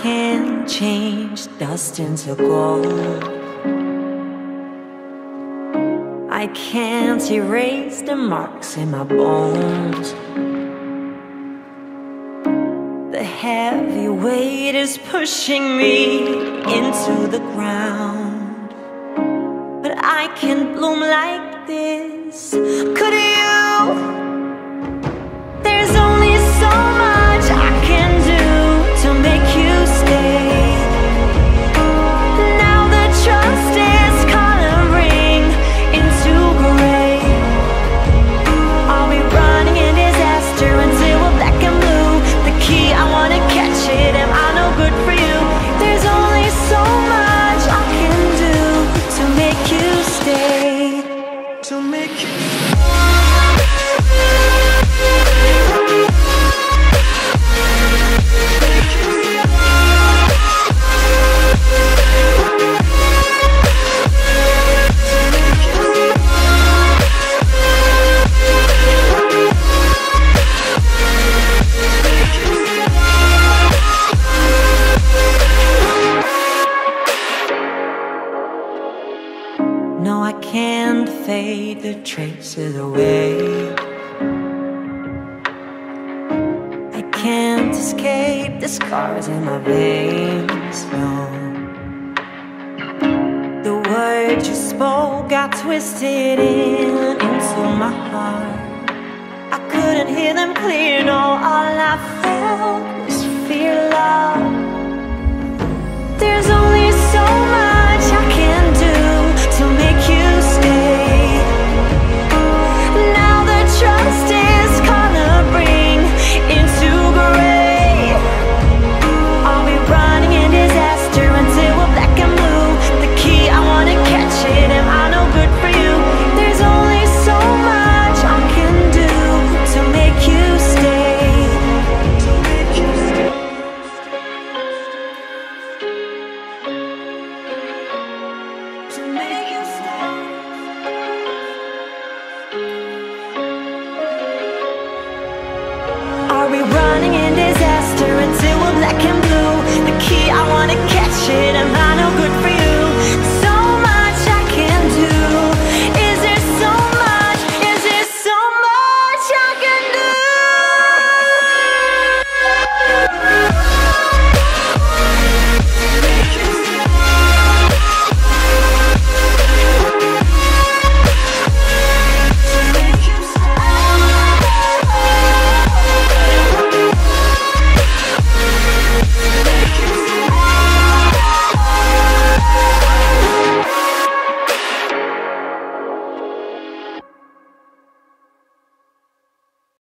can change dust into gold. I can't erase the marks in my bones. The heavy weight is pushing me into the ground, but I can bloom like this. Could you? There's only so much I can do to make you stay. Now the trust is coloring into gray. Are we running in disaster until we're black and blue? The key, I wanna catch it, am I no good for you? There's only so much I can do to make you stay. To make you stay. No, I can't fade the traces away. Can't escape the scars in my veins, no. The words you spoke got twisted into my heart. I couldn't hear them clear, no, all I felt was fear, love. There's only so much I can do to make you stay. Now the trust is coloring into gray. Are we running in disaster until we're black and blue? The key, I wanna catch it, am I no good for you? There's only so much I can do to make you stay. To make you stay. Running in disaster.